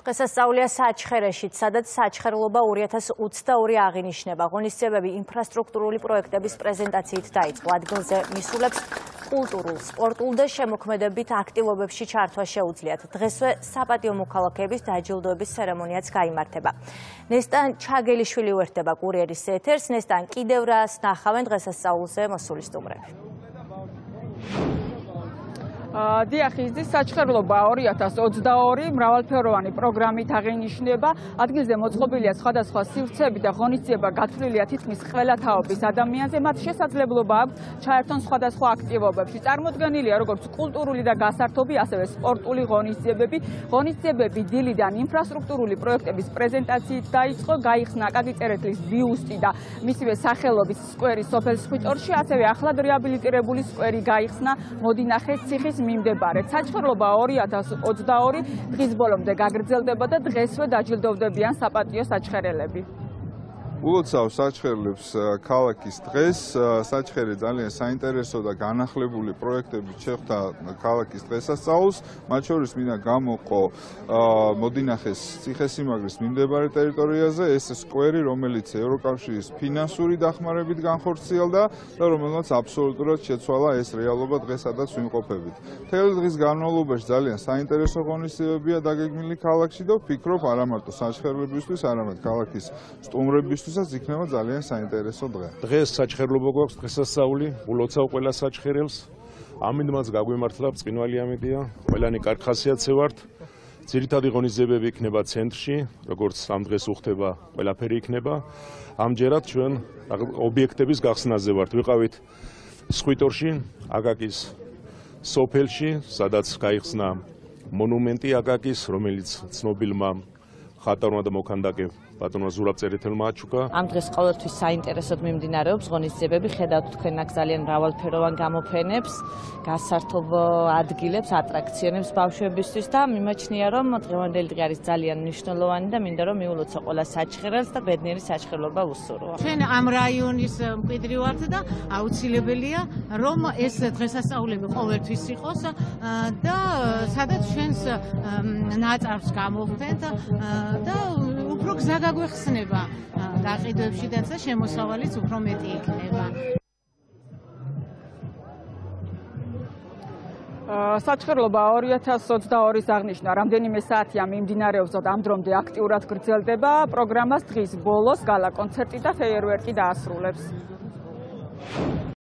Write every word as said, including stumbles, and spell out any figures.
დღესასწაულია საჩხერეში, სადაც საჩხერლობა ორი ათას ოცდაორი აღინიშნება. Ღონისძიებები ინფრასტრუქტურული პროექტების პრეზენტაციით დაიწყო. Ადგილზე მისულებს კულტურულ, სპორტულ და შემოქმედებით აქტივობებში ჩართვა შეუძლიათ. დღესვე საპატიო მოქალაქეების დაჯილდოების ცერემონიაც გაიმართება. ნესტან ჩაგელიშვილი უერთდება კურიერის ეთერს. ნესტან, კიდევ რას ნახავენ დღესასწაულზე მოსული სტუმრები? Დიახიზის საჩხერლობა ორი ათას ოცდაორი მრავალფეროვანი პროგრამით აღინიშნება. ადგილზე მოწყობილია სხვადასხვა სივრცეები და ღონისძიება გათვლილია თითქმის ყველა თაობის ადამიანზე. მათ შესაძლებლობა აქვს ჩაერთონ სხვადასხვა აქტივობებში. წარმოდგენილია როგორც კულტურული და გასართობი, ასევე სპორტული ღონისძიებები. ღონისძიებები დილიდან ინფრასტრუქტურული პროექტების პრეზენტაციით დაიწყო. გაიხსნა კაგი წერეთლის ბიუსტი და მისივე სახელობის სკვერი სოფელ სხიტორში, ასევე ახლად რეაბილიტირებული სკვერი გაიხსნა მოდინახეს ციხის მიმდებარე. საჩხერლობა ორი ათას ოცდაორი დღის ბოლომდე გაგრძელდება და დღესვე დაჯილდოვდებიან საპატიო საჩხერელები. Ulocau საჩხერლებს ქალაქის დღეს. საჩხერი ძალიან საინტერესო და განახლებული პროექტებით შეხვდა ქალაქის დღესასწაულს. მათ შორის მინდა გამოყო მოდინახეს ციხესიმაგრის მიმდებარე ტერიტორიაზე ეს სკვერი, რომელიც ევროკავშირის ფინანსური დახმარებით განხორციელდა და რომელმაც აბსოლუტურად შეცვალა ეს რეალობა დღეს, სადაც ვიმყოფებით. მთელი დღის განმავლობაში ძალიან საინტერესო ღონისძიებებია დაგეგმილი ქალაქში და ვფიქრობ, არა მარტო საჩხერლებისთვის, არამედ ქალაქის სტუმრებისთვის ეს იქნება ძალიან საინტერესო დღე. დღეს საჩხერლობა გვაქვს დღესასწაული, ულოცავ ყველა საჩხერელს. ამინდმაც გაგვიმართლა ბწკინვალი ამინდია. ყველანი კარგ ხასიათზე ვართ. ძირითადი ღონისძიებები იქნება ცენტრში, როგორც ამ დღეს უხდება, ყველაფერი იქნება. ამჯერად ჩვენ ობიექტების გახსნაზე ვართ. ვიყავით სხიტორში, აკაკის სოფელში, სადაც გაიხსნა მონუმენტი აკაკის, რომელიც ცნობილმა ხატარმა და მოქანდაკემ ბატონო ზურაბ წერეთელმა აჩუკა. Am დღეს ყოველთვის საინტერესოდ მიმდინარეობს ღონისძიებები. Ხედავთ თქვენ აქ ძალიან მრავალფეროვან გამოფენებს, გასართობ ადგილებს, ატრაქციონებს ბავშვებისთვის და მიმაჩნია რომ დღევანდელი დღე არის ძალიან მნიშვნელოვანი და მინდა რომ მიულოცო ყველა საჩხერელს და ბედნიერი საჩხერლობა უსურვო. Ჩვენ ამ რაიონის მკვიდრი ვართ და აუცილებელია რომ ეს დღესასწაულები ყოველთვის იყოს და სადაც ჩვენს ნაწარს გამოვხდეთ და უფრო გზა გაგვეხსნება გაყიდვებში და შემოსავალიც უფრო მეტი იქნება. საჩხერლობა ორი ათას ოცდაორი აღნიშნა. Რამდენიმე საათია მიმდინარეობს და ამ დრომდე აქტიურად გრძელდება. პროგრამას დღის ბოლოს გალა კონცერტი და ფეიერვერკი დაასრულებს.